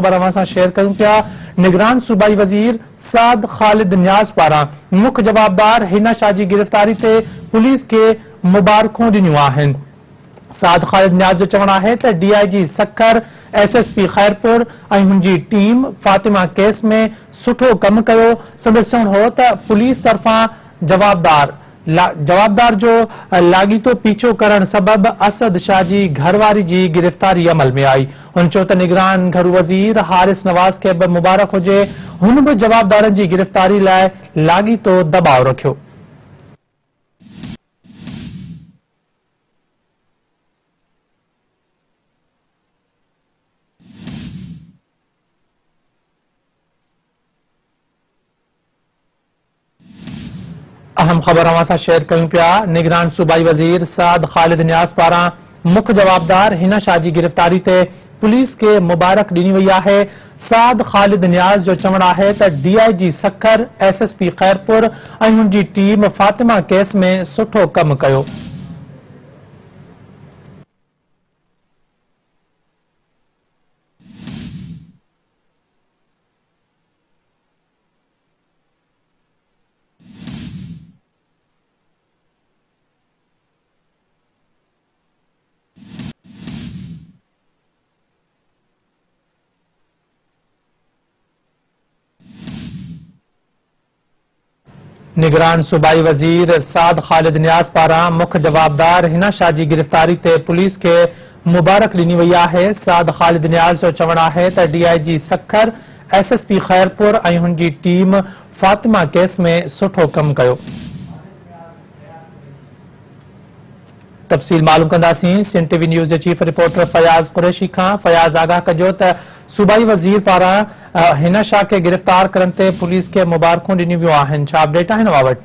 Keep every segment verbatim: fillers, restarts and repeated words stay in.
खबर हमारे साथ शेयर करूँ क्या निगरान सूबाई वजीर साद खालिद न्याज पारा मुख्य जवाबदार हिना शाह जी गिरफ्तारी ते पुलिस के मुबारकों दिनों आहन साद खालिद न्याज जो चवण है त D I G Sukkur S S P Khairpur उनकी टीम फातिमा केस में सुठो कम कयो संदसण हो त पुलिस तरफा जवाबदार ला, जवाबदार जो लागितो पीछो करण सबब असद शाह जी घरवारी जी गिरफ्तारी अमल में आई उन चो त निगरान घरू वजीर हारिस नवाज के बि मुबारक हुजे हुन बि जवाबदारन जी गिरफ्तारी लाए लागितो दबाव रखियो। अहम खबर हमारे साथ शेयर करूं पिया निगरान सूबाई वजीर साद खालिद न्याज पारा मुख्य जवाबदार हिना शाह जी गिरफ्तारी ते पुलिस के मुबारक दिनी वही है। साद खालिद न्याज जो चवण है त D I G Sukkur S S P Khairpur और उनकी टीम फातिमा केस में सुठो कम कयो। निगरान सूबाई वजीर साद खालिद न्याज पारा मुख्य जवाबदार हिना शाह जी गिरफ्तारी ते पुलिस के मुबारक दिनी वही है। साद खालिद न्याज जो चवण है त D I G Sukkur S S P Khairpur और उनकी टीम फातिमा केस में सुठो कम कयो। तफसील मालूम कंदासीं सिंध टीवी न्यूज़ जे चीफ रिपोर्टर फयाज़ कुरैशी खां। फयाज़ आगाह कजो त सूबाई वजीर पारा हिना शाह के गिरफ्तार करण ते पुलिस के मुबारकों दिनी वियो आहिनि, छा अपडेट आहिनि मां वटि?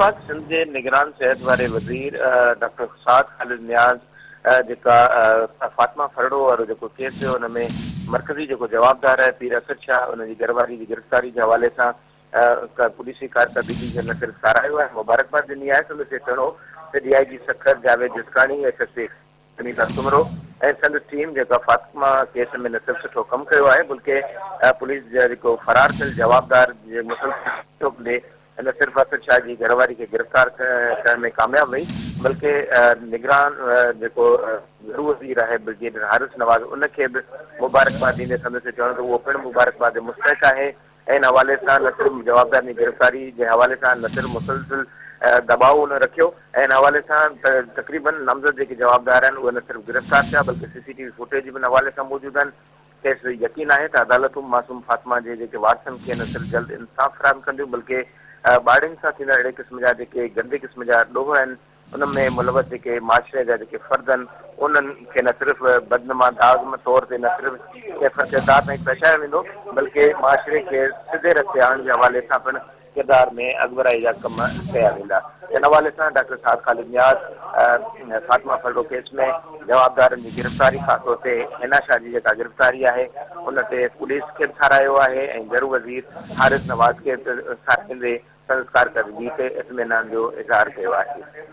सिंध जे निगरान सेहत वारे वजीर डॉक्टर साद खालिद न्याज जेका फातिमा फरड़ो वारो जेको केस हुयो हुन में मर्कज़ी जेको जवाबदार आहे पीर असद शाह हुनजी घरवारी जी गिरफ्तारी जे हवाले सां पुलिसी कारकर्दगी जे लाइ करायो आहे, मुबारकबाद ॾिनी आहे। संदसि चवणो D I G Sukkur Javed Jiskani S S P Soomro ऐं संदसि टीम जेका फातिमा केस में न सिर्फ़ु सुठो कमु कयो आहे बल्कि पुलिस जा जेको फरार थियल जवाबदार जे मुसलसल न सिर्फ़ु असद शाह जी घरवारी खे गिरफ़्तार करण में कामयाबु वई बल्कि निगरान जेको घरू वज़ीर आहे ब्रिगेडियर हारिस नवाज़ उनखे बि मुबारकबाद ॾींदे संदसि चवणो त उहो पिणु मुबारकबाद जो मुस्तैक़ आहे। इन हवाले सां न सिर्फ़ु जवाबदार जी गिरफ़्तारी जे हवाले सां न सिर्फ़ु मुसलसल दबाव उन रखियो ऐं इन हवाले सां तक़रीबन नामज़द जेके जवाबदार आहिनि उहे न सिर्फ़ु गिरफ़्तार थिया बल्कि सीसीटीवी फुटेज बि इन हवाले सां मौजूदु आहिनि। खेसि यकीन आहे त अदालतूं मासूम फातिमा जे जेके वारसनि खे न सिर्फ़ु जल्द इंसाफ़ फ़राहम कंदियूं बल्कि ॿारनि सां थींदड़ अहिड़े क़िस्म जा जेके गंदे क़िस्म जा ॾोह आहिनि उन में मुलवस जेके माशरे जा जेके फ़र्द आहिनि उन्हनि खे न सिर्फ़ु बदनमाज़ आज़म तौर ते न सिर्फ़ु केफ़र किरदार ताईं पहुचायो वेंदो बल्कि माशरे खे सिधे रस्ते आणण जे हवाले सां पिणु किरदार में अगवराई जा कम कया वेंदा। इन हवाले सां डॉक्टर साद खालिद न्याज फातिमा फरड़ो केस में जवाबदारनि जी गिरफ़्तारी खास तौर ते हिना शाह जी जेका गिरफ़्तारी आहे उन ते पुलिस खे बि ठारायो आहे ऐं घरू वज़ीर हारिस नवाज़ खे बि ठाराईंदे संस्कार करण जी ते इत्मीनान जो इज़हार कयो आहे।